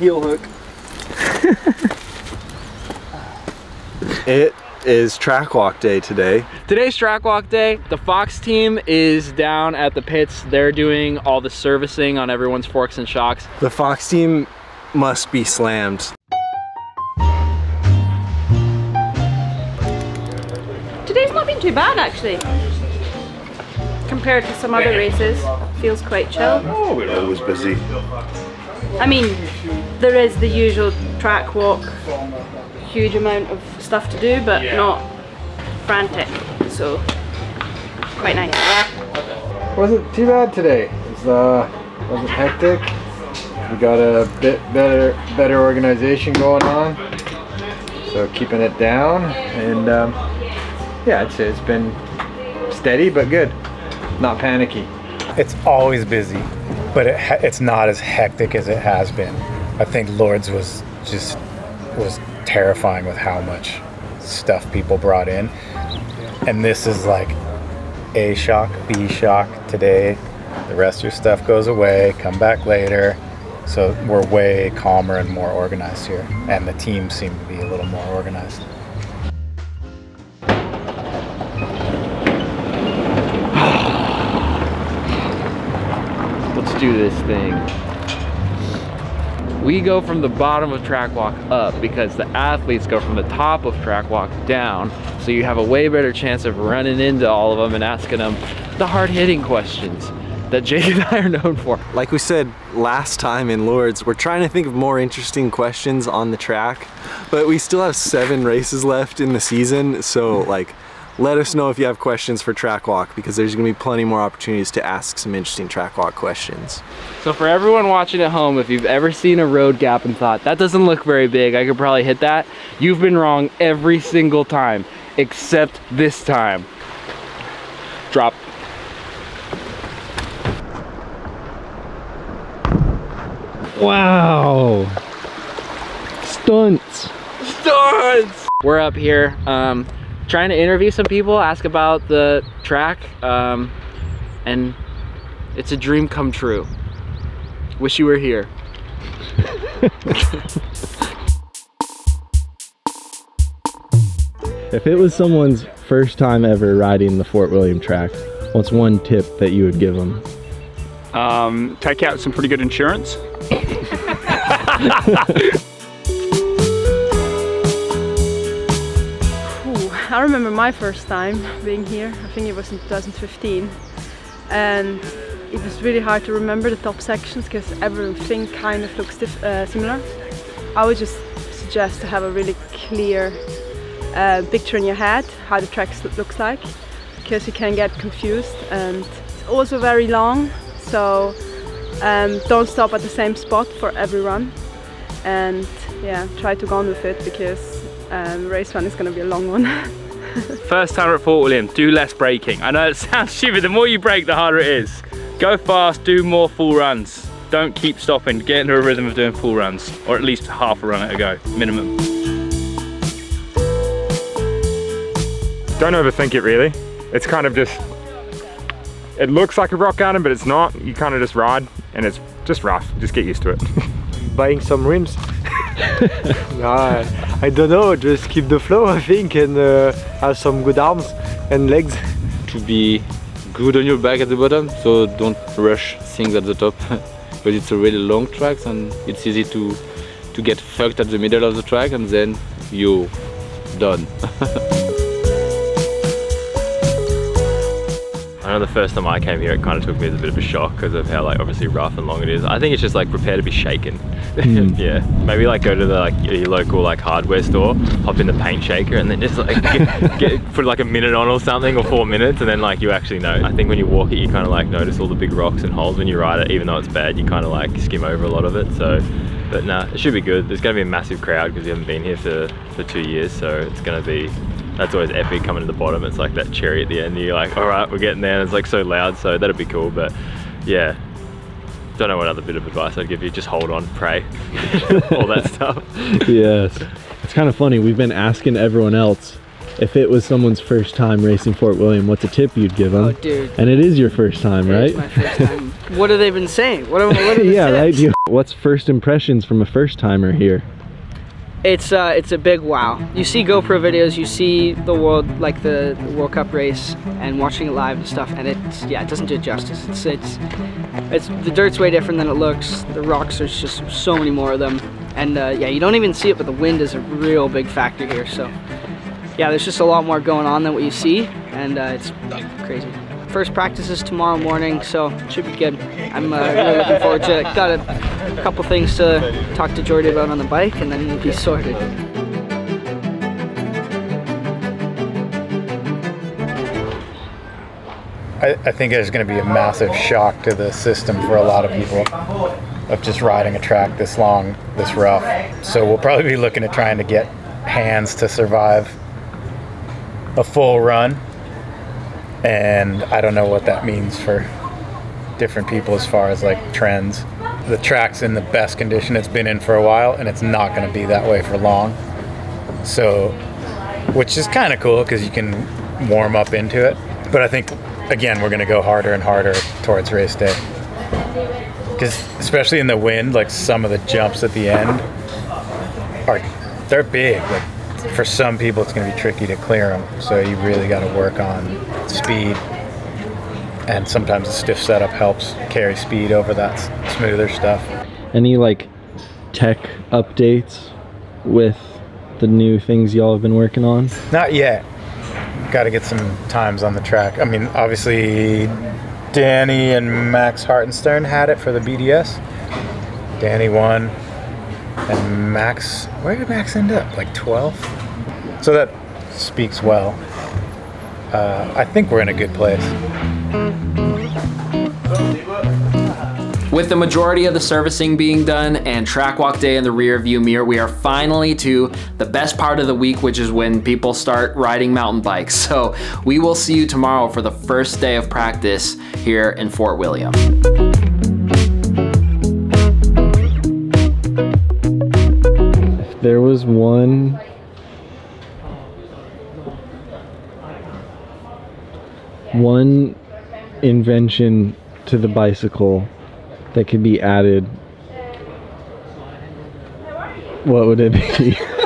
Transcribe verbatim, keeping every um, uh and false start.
Heel hook. It is track walk day today. Today's track walk day. The Fox team is down at the pits. They're doing all the servicing on everyone's forks and shocks. The Fox team must be slammed. Today's not been too bad actually. Compared to some other races, feels quite chill. Oh, we're always busy. I mean, there is the usual track walk, huge amount of stuff to do, but yeah, not frantic, so quite nice. Wasn't too bad today. It was, uh, wasn't hectic. We got a bit better better organization going on, so keeping it down, and um, yeah, I'd say it's been steady but good, not panicky. It's always busy, but it ha it's not as hectic as it has been. I think Lourdes was just was terrifying with how much stuff people brought in, and this is like A shock, B shock today, the rest of your stuff goes away, come back later, so we're way calmer and more organized here, and the team seemed to be a little more organized. Let's do this thing. We go from the bottom of track walk up because the athletes go from the top of track walk down. So you have a way better chance of running into all of them and asking them the hard hitting questions that Jake and I are known for. Like we said last time in Lourdes, we're trying to think of more interesting questions on the track, but we still have seven races left in the season. So like, let us know if you have questions for track walk, because there's gonna be plenty more opportunities to ask some interesting track walk questions. So for everyone watching at home, if you've ever seen a road gap and thought, that doesn't look very big, I could probably hit that, you've been wrong every single time, except this time. Drop. Wow. Stunts. Stunts! We're up here. Um, trying to interview some people, ask about the track, um, and it's a dream come true. Wish you were here. If it was someone's first time ever riding the Fort William track, what's one tip that you would give them? Um, take out some pretty good insurance. I remember my first time being here, I think it was in two thousand fifteen, and it was really hard to remember the top sections because everything kind of looks uh, similar. I would just suggest to have a really clear uh, picture in your head how the track looks like, because you can get confused, and it's also very long, so um, don't stop at the same spot for every run, and yeah, try to go on with it, because Um, race one is going to be a long one. First time at Fort William, do less braking. I know it sounds stupid, the more you brake the harder it is. Go fast, do more full runs. Don't keep stopping, get into a rhythm of doing full runs, or at least half a run at a go, minimum. Don't overthink it really. It's kind of just, it looks like a rock garden but it's not. You kind of just ride and it's just rough, just get used to it. Buying some rims. uh, I don't know, just keep the flow I think, and uh, have some good arms and legs. To be good on your back at the bottom, so don't rush things at the top. But it's a really long track and it's easy to, to get fucked at the middle of the track and then you're done. I know the first time I came here it kind of took me as a bit of a shock because of how like obviously rough and long it is. I think it's just like prepare to be shaken. Mm. Yeah, maybe like go to the like your local like hardware store, hop in the paint shaker and then just like get, get put like a minute on or something, or four minutes, and then like you actually know. I think when you walk it you kind of like notice all the big rocks and holes when you ride it, even though it's bad you kind of like skim over a lot of it. So, but nah, it should be good. There's going to be a massive crowd because you haven't been here for, for two years, so it's going to be, that's always epic coming to the bottom. It's like that cherry at the end. You're like, all right, we're getting there. And it's like so loud, so that'd be cool. But yeah, don't know what other bit of advice I'd give you. Just hold on, pray, all that stuff. Yes. It's kind of funny. We've been asking everyone else if it was someone's first time racing Fort William, what's a tip you'd give them? Oh, dude. And it is your first time, right? It's my first time. What have they been saying? What, are, what are the Yeah, tips? Right? What's first impressions from a first-timer here? It's uh, it's a big wow. You see GoPro videos, you see the world, like the, the World Cup race, and watching it live and stuff, and it's, yeah, it doesn't do it justice. It's, it's, it's, the dirt's way different than it looks. The rocks, there's just so many more of them. And uh, yeah, you don't even see it, but the wind is a real big factor here. So yeah, there's just a lot more going on than what you see, and uh, it's crazy. First practice is tomorrow morning, so it should be good. I'm uh, really looking forward to it. Got a couple things to talk to Jordy about on the bike, and then we'll be sorted. I, I think there's going to be a massive shock to the system for a lot of people of just riding a track this long, this rough. So we'll probably be looking at trying to get hands to survive a full run. And I don't know what that means for different people as far as like trends. The track's in the best condition it's been in for a while, and it's not going to be that way for long. So, which is kind of cool because you can warm up into it. But I think, again, we're going to go harder and harder towards race day. Because especially in the wind, like some of the jumps at the end, are they're big. Like, for some people it's going to be tricky to clear them, so you really got to work on speed, and sometimes a stiff setup helps carry speed over that smoother stuff. Any like tech updates with the new things y'all have been working on? Not yet. Got to get some times on the track. I mean, obviously Danny and Max Hartenstern had it for the B D S. Danny won. And Max, where did Max end up? Like twelfth? So that speaks well. Uh, I think we're in a good place. With the majority of the servicing being done and track walk day in the rear view mirror, we are finally to the best part of the week, which is when people start riding mountain bikes. So we will see you tomorrow for the first day of practice here in Fort William. There was one one invention to the bicycle that could be added. What would it be?